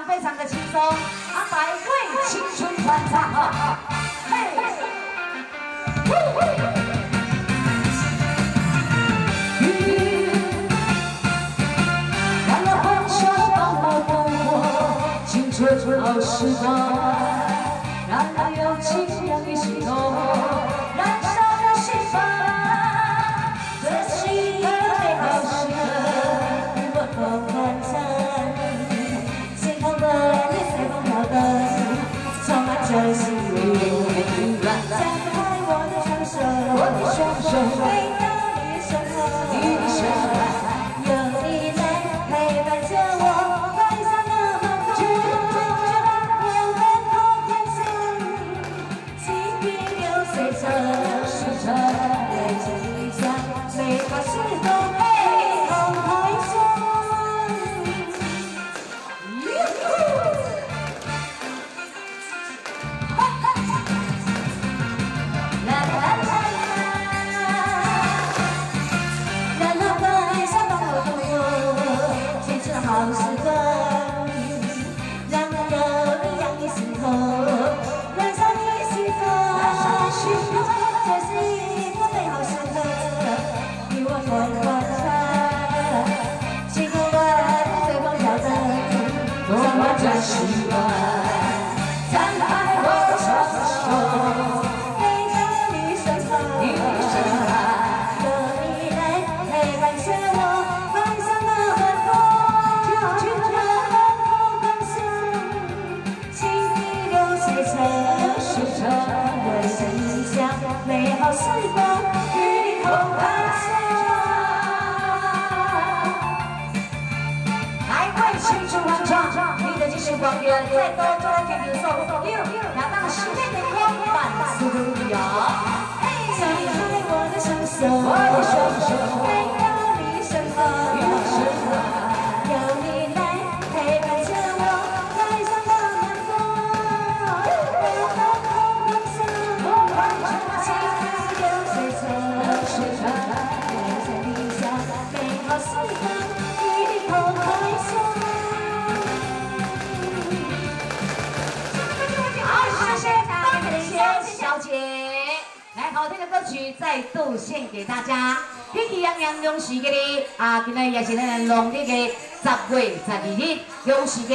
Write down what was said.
常非常的轻松，安排为青春欢唱哈。看那欢笑到我梦过，青春好时光，让那友情洋溢心头，燃烧的心房，这是一个美好时刻，不落空欢唱，天空的绿随风飘荡，充满着喜悦。 再度献给大家，喜气洋洋，恭喜各位！啊，今日也是咱农历的10月12日，恭喜！